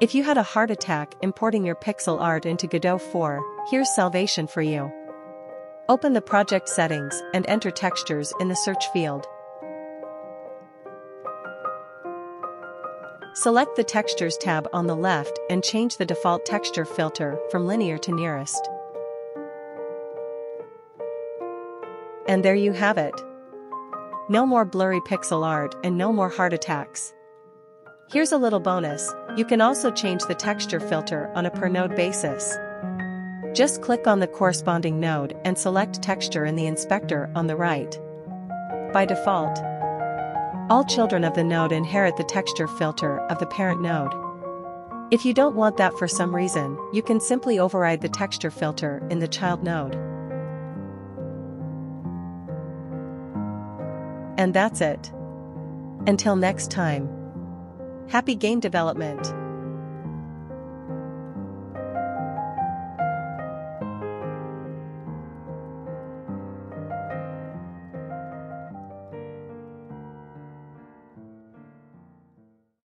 If you had a heart attack importing your pixel art into Godot 4, here's salvation for you. Open the project settings and enter textures in the search field. Select the Textures tab on the left and change the default texture filter from linear to nearest. And there you have it. No more blurry pixel art and no more heart attacks. Here's a little bonus, you can also change the texture filter on a per node basis. Just click on the corresponding node and select texture in the inspector on the right. By default, all children of the node inherit the texture filter of the parent node. If you don't want that for some reason, you can simply override the texture filter in the child node. And that's it. Until next time. Happy game development!